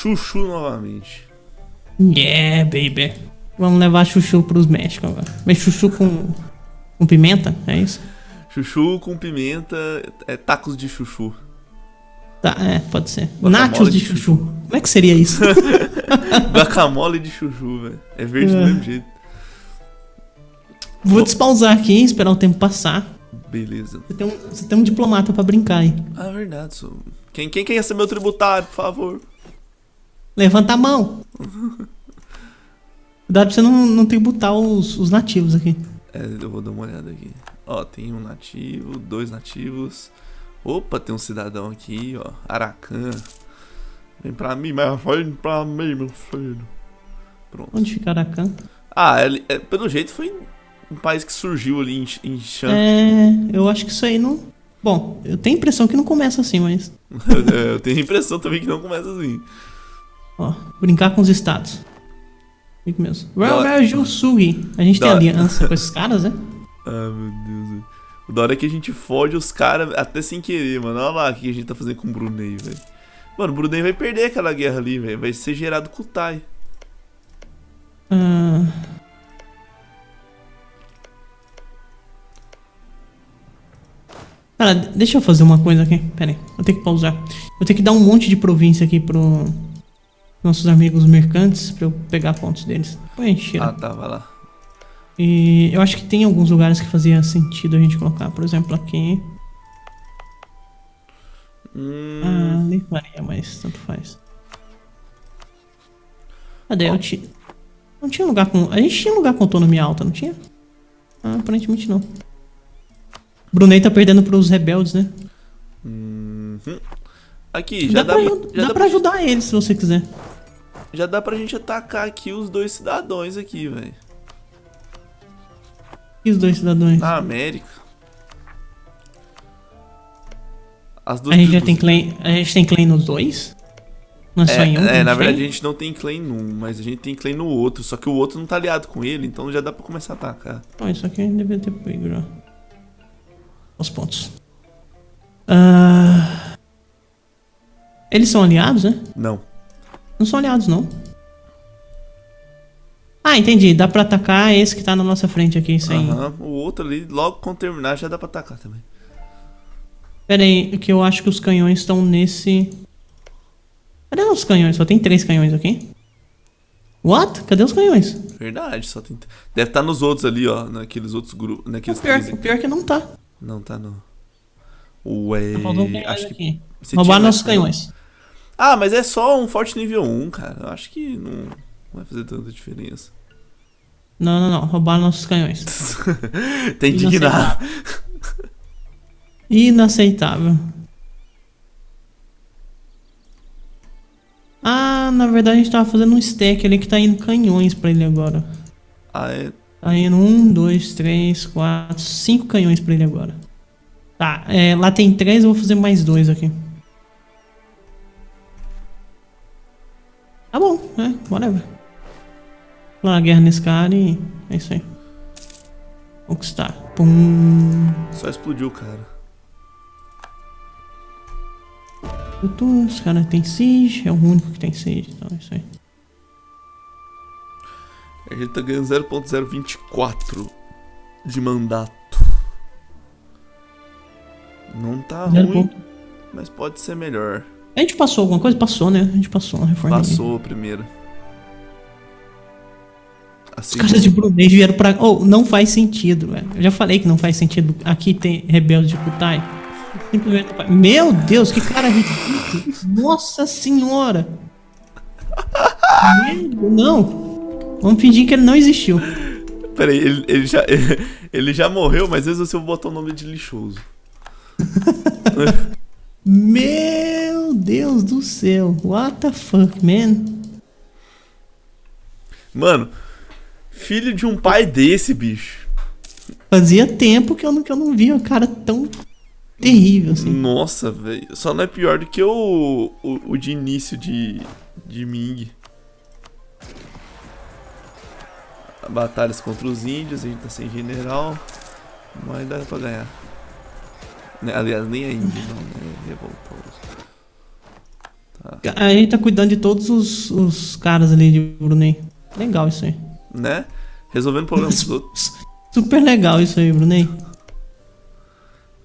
chuchu novamente. Yeah, baby. Vamos levar chuchu pros México agora. Mas chuchu com pimenta, é isso? Chuchu com pimenta, é tacos de chuchu. Tá, é, pode ser. Nachos de chuchu. Como é que seria isso? Guacamole de chuchu, velho. É verde do mesmo jeito. Vou despausar aqui, esperar o tempo passar. Beleza. Você tem um diplomata pra brincar, hein? Ah, é verdade, sou. Quem quer ser meu tributário, por favor? Levanta a mão. Cuidado pra você não tributar os nativos aqui. É, eu vou dar uma olhada aqui. Ó, tem um nativo, dois nativos. Opa, tem um cidadão aqui, ó. Aracan. Vem pra mim, mas vem pra mim, meu filho. Pronto. Onde fica Aracan? Ah, pelo jeito foi um país que surgiu ali em Xan. É, eu acho que isso aí não... Bom, eu tenho a impressão que não começa assim, mas... eu tenho a impressão também que não começa assim. Ó, brincar com os estados. Fico mesmo. A gente tem aliança com esses caras, né? Ah, meu Deus. O da hora é que a gente fode os caras até sem querer, mano. Olha lá o que a gente tá fazendo com o Brunei, velho. Mano, o Brunei vai perder aquela guerra ali, velho. Vai ser gerado Kutai. Cara, deixa eu fazer uma coisa aqui. Pera aí, vou ter que pausar. Vou ter que dar um monte de província aqui pro... nossos amigos mercantes, pra eu pegar pontos deles. Põe encher. Ah, tá, vai lá. E eu acho que tem alguns lugares que fazia sentido a gente colocar, por exemplo, aqui. Ah, nem faria, mas tanto faz. Cadê? Eu tinha... Não tinha lugar com... A gente tinha lugar com autonomia alta, não tinha? Ah, aparentemente não. Brunei tá perdendo pros rebeldes, né? Aqui, já dá pra ajudar eles, se você quiser. Já dá pra gente atacar aqui os dois cidadãos aqui, velho. E os dois cidadãos? Na América. As duas a gente tem claim nos dois? Não é só em um? É, na verdade a gente não tem claim num, mas a gente tem claim no outro. Só que o outro não tá aliado com ele, então já dá pra começar a atacar. Ó, isso aqui a gente deveria ter pego, ó. Os pontos. Eles são aliados, né? Não. Não são aliados, não. Ah, entendi. Dá pra atacar esse que tá na nossa frente aqui, isso aí. Aham, o outro ali, logo quando terminar, já dá pra atacar também. Pera aí, que eu acho que os canhões estão nesse... Cadê os canhões? Só tem 3 canhões aqui. What? Cadê os canhões? Verdade, só tem... Deve estar nos outros ali, ó, naqueles outros grupos, naqueles o pior é que não tá. Não tá, não. Ué, acho que... Roubaram nossos canhões. Ah, mas é só um forte nível 1, cara. Eu acho que não vai fazer tanta diferença. Não. Roubaram nossos canhões. Tá indignado. Inaceitável. Ah, na verdade a gente tava fazendo um stack ali que tá indo canhões pra ele agora. Ah, é? Tá indo 1, 2, 3, 4, 5 canhões pra ele agora. Tá, lá tem 3, eu vou fazer mais 2 aqui. Tá bom, né? Whatever. Lá a guerra nesse cara e... é isso aí. Conquistar. Pum. Só explodiu, cara. Os caras tem siege, é o único que tem siege, então é isso aí. A gente tá ganhando 0.024 de mandato. Não tá ruim, mas pode ser melhor. A gente passou alguma coisa? Passou, né? A gente passou na reforma. Passou a primeira. Os caras de Brunei vieram pra... Oh, não faz sentido, velho. Eu já falei que não faz sentido. Aqui tem rebeldes de Kutai. Simplesmente... Meu Deus, que cara ridículo. Nossa senhora. Não. Vamos fingir que ele não existiu. Peraí, ele já morreu, mas às vezes você botou o nome de lixoso. Meu Deus do céu. What the fuck, man? Mano, filho de um pai desse, bicho. Fazia tempo que eu não via um cara tão terrível assim. Nossa, velho. Só não é pior do que o de início de Ming. Batalhas contra os índios. A gente tá sem general, mas dá pra ganhar. Aliás, nem a Índia não, né? Revoltoso. Tá. A gente tá cuidando de todos os caras ali de Brunei. Legal isso aí. Né? Resolvendo problemas dos outros. Super legal isso aí, Brunei.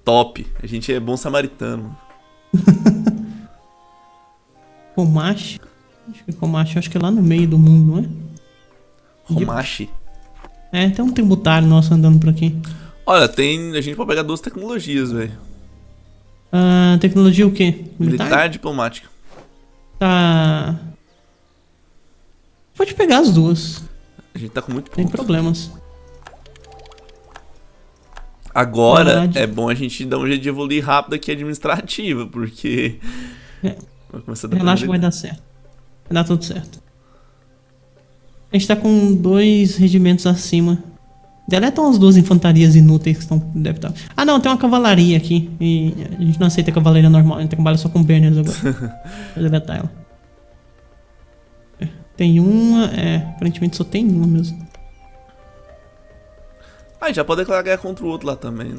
Top. A gente é bom samaritano. Homashi? Acho que Homashi, acho que é lá no meio do mundo, não é? Homashi? É, tem um tributário nosso andando por aqui. Olha, tem... a gente pode pegar duas tecnologias, velho. Tecnologia o quê? Militar e diplomática. Tá... Pode pegar as duas. A gente tá com muito pouco. Tem problemas. Agora, é bom a gente dar um jeito de evoluir rápido aqui administrativa, porque... É. Vai começar a dar. Relaxa que vai dar certo. Vai dar tudo certo. A gente tá com 2 regimentos acima. Deletam as 2 infantarias inúteis que estão... Deve estar... Ah não, tem uma cavalaria aqui. E a gente não aceita cavalaria normal, a gente trabalha só com banners agora. Vou deletar ela. Tem uma, aparentemente só tem uma mesmo. Ah, já pode declarar guerra contra o outro lá também.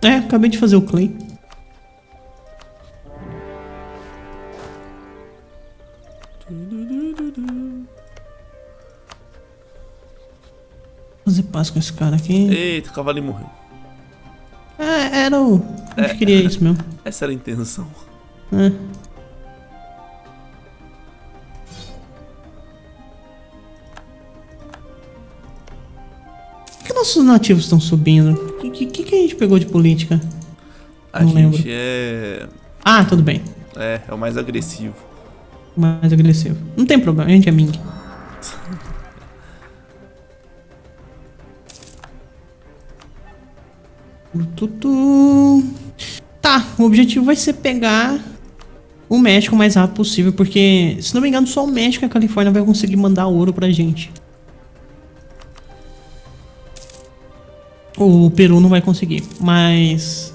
É, acabei de fazer o claim. Fazer paz com esse cara aqui. Eita, o cavalo morreu. Ah, era o... A gente queria isso mesmo. Essa era a intenção. É. Por que nossos nativos estão subindo? O que a gente pegou de política? Não lembro. É... Ah, tudo bem. É o mais agressivo. Mais agressivo. Não tem problema, a gente é Ming. Tá, o objetivo vai ser pegar o México o mais rápido possível, porque, se não me engano, só o México e a Califórnia vai conseguir mandar ouro pra gente. O Peru não vai conseguir, mas...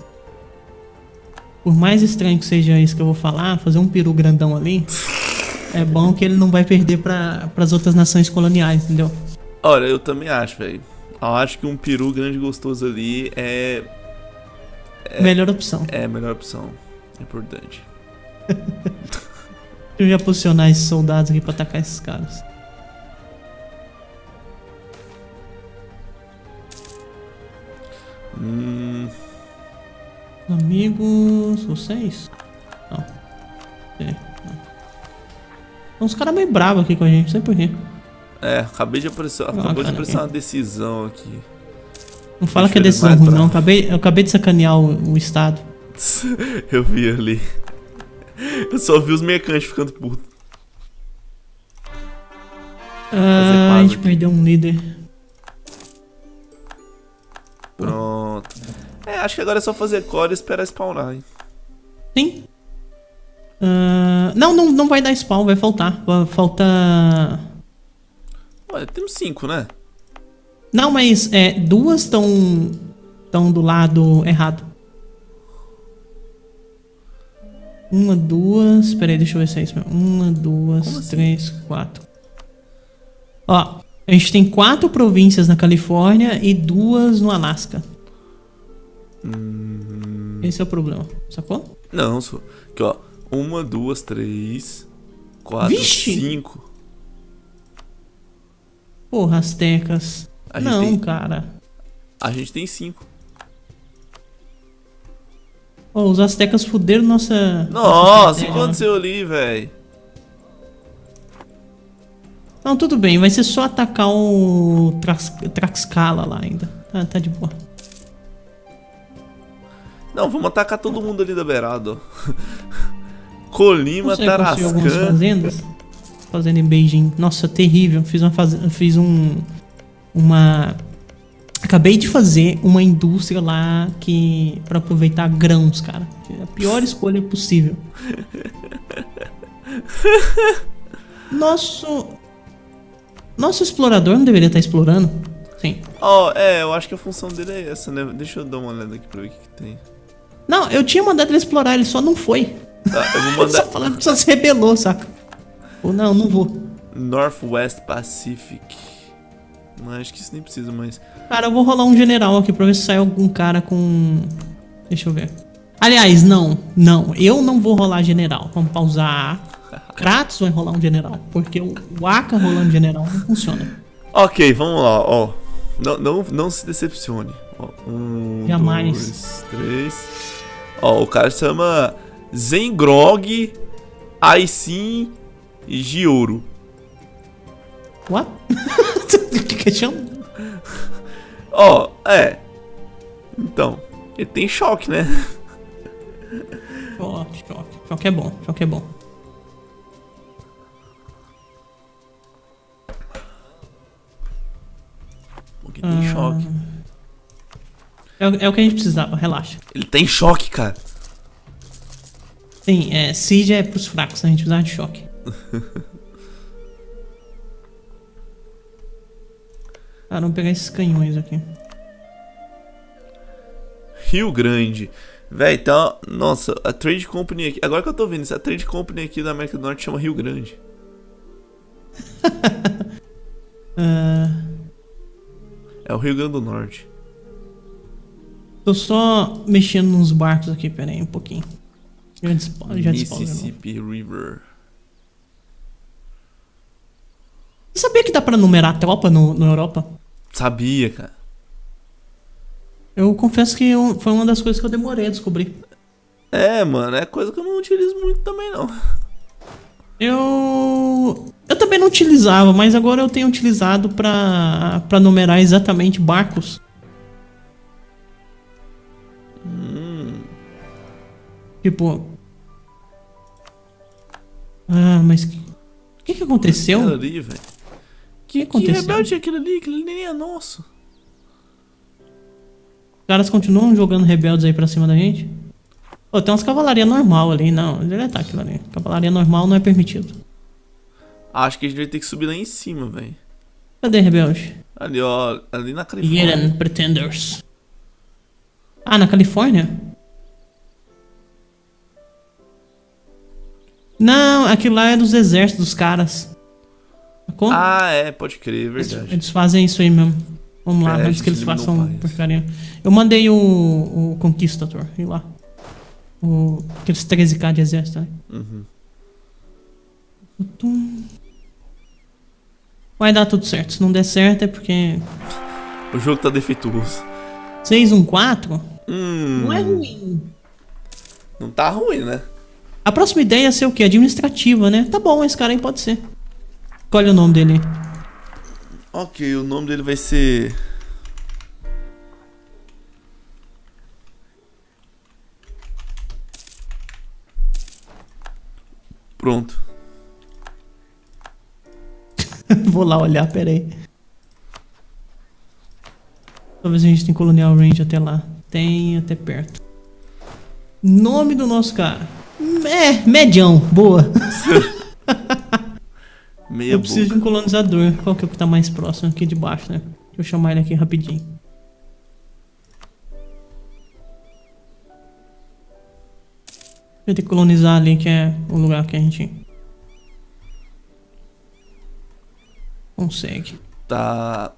Por mais estranho que seja isso que eu vou falar, fazer um Peru grandão ali, é bom que ele não vai perder pras outras nações coloniais, entendeu? Olha, eu também acho, velho. Eu acho que um peru grande e gostoso ali é melhor opção. É a melhor opção. É importante. Eu ia posicionar esses soldados aqui pra atacar esses caras. Amigos, vocês? Não. É. Tem uns caras meio bravos aqui com a gente, não sei porquê. É, acabou de aparecer uma decisão aqui. Não fala que é decisão ruim, não. Eu acabei de sacanear o estado. Eu vi ali. Eu só vi os mercantes ficando putos. A gente perdeu um líder. Pronto. É, acho que agora é só fazer core e esperar spawnar, hein? Sim. Não vai dar spawn, vai faltar. Falta... Olha, temos 5, né? Não, mas 2 estão do lado errado. 1, 2... Peraí, deixa eu ver se é isso mesmo. 1, 2, 3, 4. Ó, a gente tem 4 províncias na Califórnia e 2 no Alasca. Esse é o problema, sacou? Não, só aqui ó. 1, 2, 3, 4, Vixe! 5... Porra, Aztecas. Não, cara. A gente tem 5. Oh, os Aztecas fuderam nossa... Nossa, o que aconteceu ali, velho? Não, tudo bem. Vai ser só atacar o Tlaxcala lá ainda. Tá de boa. Não, vamos atacar todo mundo ali da beirada. Colima, Tarascan... Fazendo em Beijing. Nossa, terrível. Acabei de fazer uma indústria lá que pra aproveitar grãos, cara. A pior escolha possível. Nosso explorador não deveria estar explorando? Sim. Eu acho que a função dele é essa, né? Deixa eu dar uma olhada aqui pra ver o que tem. Não, eu tinha mandado ele explorar, ele só não foi. Tá, eu vou mandar... só se rebelou, saca? Ou não vou. Northwest Pacific. Mas acho que isso nem precisa mais. Cara, eu vou rolar um general aqui pra ver se sai algum cara com... Deixa eu ver. Aliás, não. Eu não vou rolar general. Vamos pausar. Kratos vai rolar um general, porque o Aka rolando general não funciona. Ok, vamos lá, ó. Não se decepcione. Ó, Jamais. 2, 3. Ó, o cara se chama Zengrog, Aicin e Gioro. What? O que chama? Ó, é. Então, ele tem choque, né? Ó, choque. Choque é bom, choque é bom. Porque tem choque. É o que a gente precisava, relaxa. Ele tem choque, cara. Sim, é, siege é pros fracos, a gente precisava de choque. Cara, vamos pegar esses canhões aqui. Rio Grande. Véi, tá. Nossa, a Trade Company aqui. Agora que eu tô vendo isso, a Trade Company aqui da América do Norte chama Rio Grande. É o Rio Grande do Norte. Tô só mexendo nos barcos aqui, pera aí um pouquinho. Já Mississippi River. Você sabia que dá pra numerar tropa no Europa? Sabia, cara. Eu confesso que foi uma das coisas que eu demorei a descobrir. É, mano, é coisa que eu não utilizo muito também, não. Eu também não utilizava, mas agora eu tenho utilizado pra numerar exatamente barcos. Tipo... Ah, mas... O que que aconteceu? Aquilo ali, velho. Que rebelde é aquilo ali? Aquilo nem é nosso. Os caras continuam jogando rebeldes aí pra cima da gente? Pô, tem umas cavalaria normal ali, não. Deletar aquilo ali. Cavalaria normal não é permitido. Acho que a gente vai ter que subir lá em cima, velho. Cadê rebelde? Ali, ó. Ali na Califórnia. Hidden Pretenders. Ah, na Califórnia? Não, aquilo lá é dos exércitos dos caras. Sacou? Ah, é, pode crer, é verdade. Eles fazem isso aí mesmo. Vamos lá, antes que eles façam porcaria. Eu mandei o Conquistador ir lá. Aqueles 13k de exército, né? Uhum. Vai dar tudo certo. Se não der certo é porque... O jogo tá defeituoso. 614? Não é ruim. Não tá ruim, né? A próxima ideia é ser o quê? Administrativa, né? Tá bom, esse cara aí pode ser. Qual é o nome dele? Ok, o nome dele vai ser... Pronto. Vou lá olhar, peraí. Talvez a gente tenha Colonial Range até lá. Tem até perto. Nome do nosso cara. É, Medião, boa. Meia eu preciso boca. De um colonizador. Qual que é o que tá mais próximo aqui de baixo, né? Deixa eu chamar ele aqui rapidinho. Vou ter que colonizar ali, que é o lugar que a gente consegue. Tá.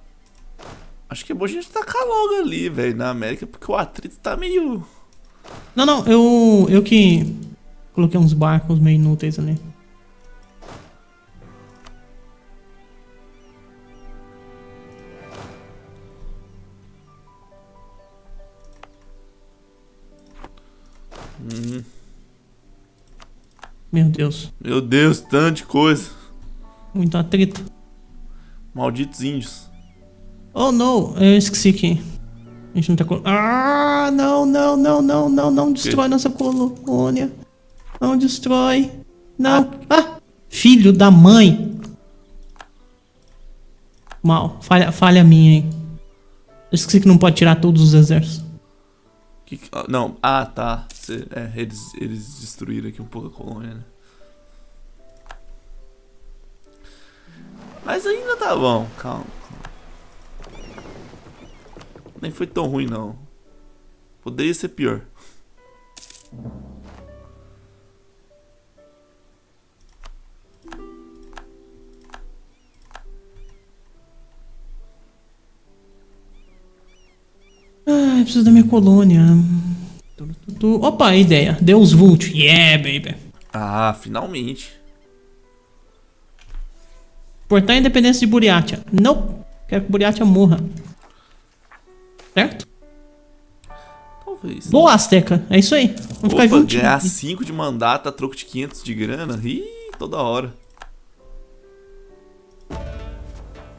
Acho que é bom a gente tacar logo ali, velho, na América, porque o atrito tá meio... Não, eu que coloquei uns barcos meio inúteis ali. Meu Deus. Meu Deus, tanta coisa. Muito atrito. Malditos índios. Oh, não. Eu esqueci que a gente não tá... Ah, não. Não destrói nossa colônia. Não destrói. Não. Ah, filho da mãe. Mal. Falha minha, hein. Eu esqueci que não pode tirar todos os exércitos. Não, ah tá. Eles destruíram aqui um pouco a colônia, né? Mas ainda tá bom, calma. Nem foi tão ruim não. Poderia ser pior. Ah, eu preciso da minha colônia. Opa, ideia. Deus Vult. Yeah, baby. Ah, finalmente. Portar a independência de Buriátia. Não. Quero que Buriátia morra. Certo? Talvez. Boa, Azteca. É isso aí. Vamos ficar juntos. Ganhar 5 de mandato a troco de 500 de grana. Ih, toda hora.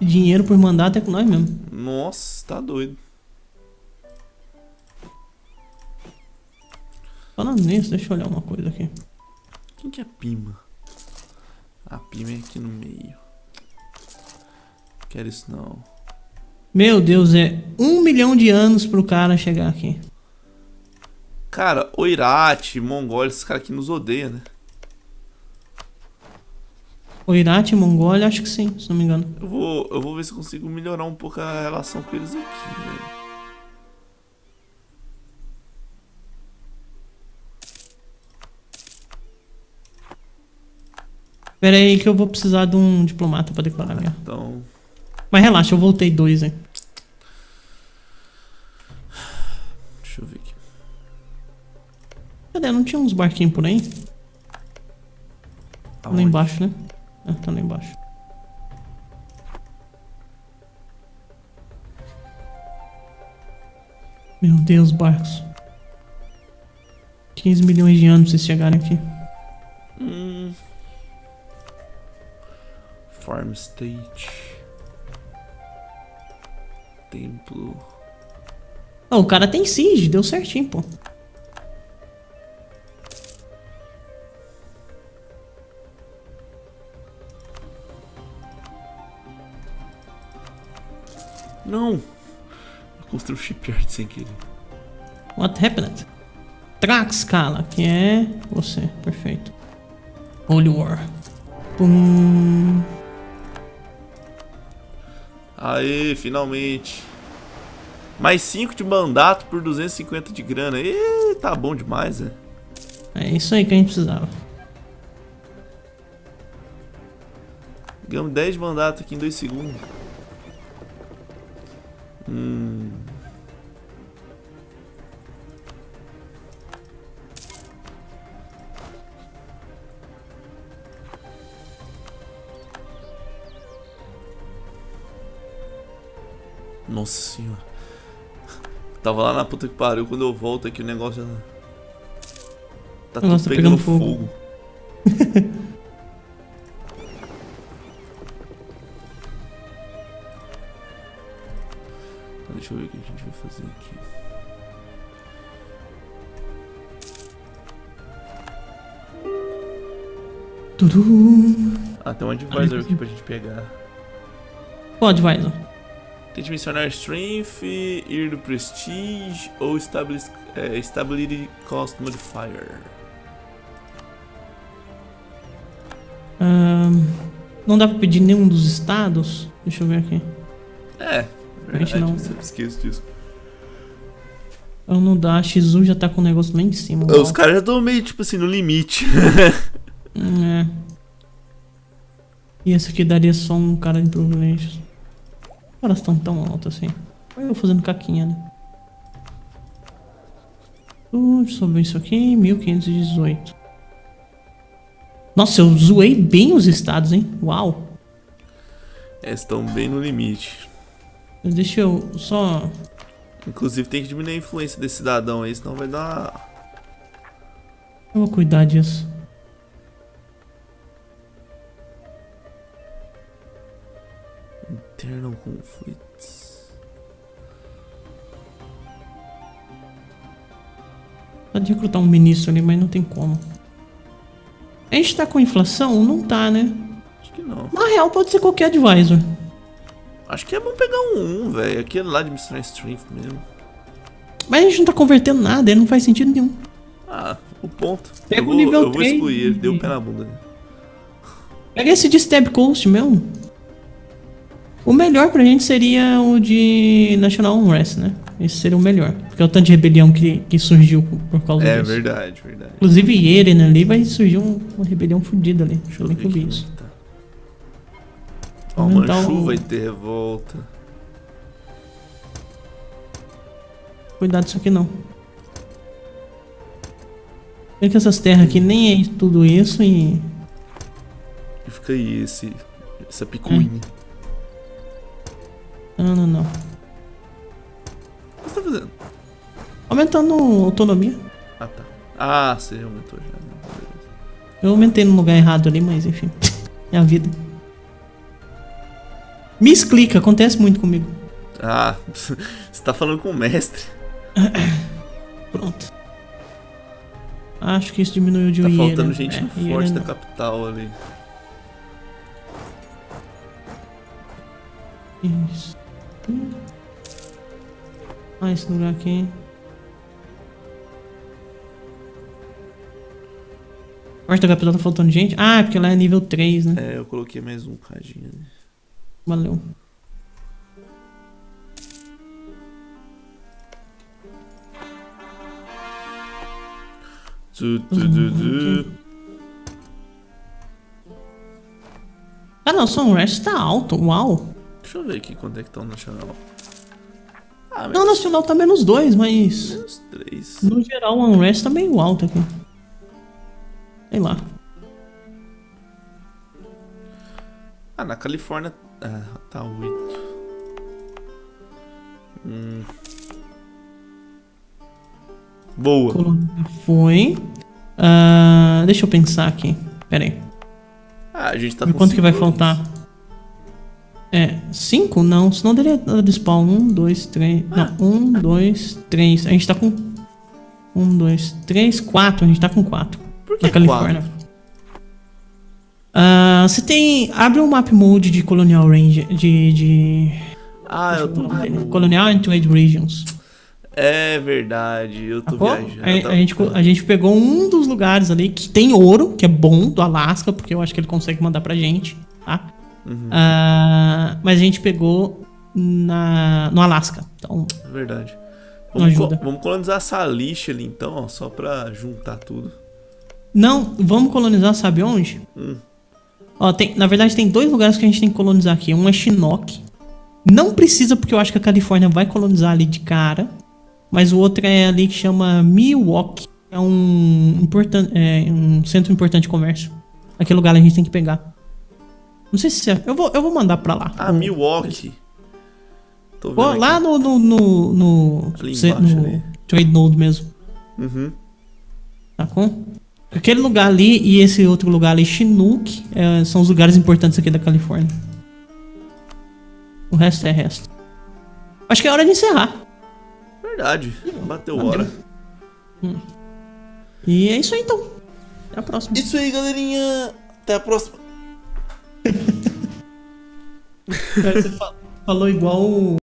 Dinheiro por mandato é com nós mesmo. Nossa, tá doido. Falando nisso, deixa eu olhar uma coisa aqui. Quem que é Pima? A Pima é aqui no meio. Não quero isso não. Meu Deus, é 1 milhão de anos pro cara chegar aqui. Cara, Oirate, Mongólia, esses caras aqui nos odeiam, né? Oirate, Mongólia, acho que sim, se não me engano. Eu vou ver se eu consigo melhorar um pouco a relação com eles aqui, velho. Pera aí que eu vou precisar de um diplomata pra declarar minha. Então... Mas relaxa, eu voltei 2, hein. Deixa eu ver aqui. Cadê? Não tinha uns barquinhos por aí? Tá lá embaixo, né? Ah, tá lá embaixo. Meu Deus, barcos. 15 milhões de anos pra vocês chegarem aqui. Farm State. Templo. Oh, o cara tem siege, deu certinho, pô. Não! Eu construí um shipyard sem querer. What happened? Tlaxcala, que é você, perfeito. Holy War. Pum. Aê, finalmente. Mais 5 de mandato por 250 de grana. E tá bom demais, é. É isso aí que a gente precisava. Ganhamos 10 de mandato aqui em 2 segundos. Nossa senhora. Tava lá na puta que pariu. Quando eu volto aqui o negócio já... Tá tudo pegando fogo. Então, deixa eu ver o que a gente vai fazer aqui. Ah, tem um advisor aqui pra gente pegar. Qual advisor? Tente mencionar Strength, ir do Prestige ou Stability Cost Modifier. Não dá pra pedir nenhum dos estados? Deixa eu ver aqui. É, verdade, não. Eu esqueço disso. Não dá, a X1 já tá com o negócio lá em cima. Os caras já estão meio, tipo assim, no limite. É. E esse aqui daria só um cara de privilégios. Elas estão tão altas assim. Olha eu fazendo caquinha, né? Deixa eu ver isso aqui. 1518. Nossa, eu zoei bem os estados, hein? Uau! Estão bem no limite. Deixa eu só... Inclusive tem que diminuir a influência desse cidadão aí, senão vai dar... Eu vou cuidar disso. Internal conflitos. Pode recrutar um ministro ali, mas não tem como. A gente tá com inflação? Não tá, né? Acho que não. Na real, pode ser qualquer advisor. Acho que é bom pegar um, velho. Aquele lá de Mr. Strength mesmo. Mas a gente não tá convertendo nada, não faz sentido nenhum. Ah, o ponto. Pega o nível 3. Eu vou excluir, ele deu o pé na bunda. Pega esse de Stab Coast mesmo. O melhor pra gente seria o de National Unrest, né? Esse seria o melhor. Porque é o tanto de rebelião que surgiu por causa disso. É verdade, verdade. Inclusive Yeren ali vai surgir uma rebelião fodida ali. Deixa eu ver como isso. Ó, Manchu vai ter revolta. Cuidado disso aqui não. É que essas terras aqui nem é tudo isso e... E fica aí esse... Essa picuinha. Não, não, não. O que você tá fazendo? Aumentando a autonomia. Ah, tá. Ah, você aumentou já. Eu aumentei no lugar errado ali, mas enfim. É a vida. Misclica, acontece muito comigo. Ah, você tá falando com o mestre. Pronto. Acho que isso diminuiu de um. Tá faltando gente no forte da capital ali. Isso. Ah, esse lugar aqui. Forte da capital tá faltando gente? Ah, é porque lá é nível 3, né? É, eu coloquei mais um cadinho, né? Valeu. Ah não, só um resto tá alto, uau. Deixa eu ver aqui quanto é que tá o nacional. Ah, mas... Não, o nacional tá menos 2, mas... Menos 3. No geral o unrest tá meio alto aqui. Sei lá. Ah, na Califórnia... Ah, tá 8. Boa. Colônia foi. Deixa eu pensar aqui. Pera aí. Ah, a gente tá com quanto que vai faltar? É, 5? Não, senão daria despawn. 1, 2, 3. Não, 1, 2, 3. A gente tá com 1, 2, 3, 4. A gente tá com 4. Por que na Califórnia? 4? Você tem... Abre um map mode de Colonial Range. Ah, eu tô... Colonial and Trade Regions. É verdade, eu tô viajando. A gente pegou um dos lugares ali que tem ouro, que é bom, do Alasca, porque eu acho que ele consegue mandar pra gente, tá? Uhum. Mas a gente pegou no Alasca, então... É verdade. Vamos colonizar essa lixa ali então, ó, só pra juntar tudo. Não, vamos colonizar sabe onde? Ó, na verdade tem dois lugares que a gente tem que colonizar aqui. Um é Chinook. Não precisa porque eu acho que a Califórnia vai colonizar ali de cara. Mas o outro é ali que chama Milwaukee. É um centro importante de comércio. Aquele lugar a gente tem que pegar. Não sei se é... Eu vou mandar pra lá. Ah, Milwaukee. Tô vendo lá aqui. No Trade Node mesmo. Uhum. Tá com? Aquele lugar ali e esse outro lugar ali, Chinook, são os lugares importantes aqui da Califórnia. O resto é resto. Acho que é hora de encerrar. Verdade, bateu hora. E é isso aí então. Até a próxima. Isso aí, galerinha. Até a próxima. Você falou igual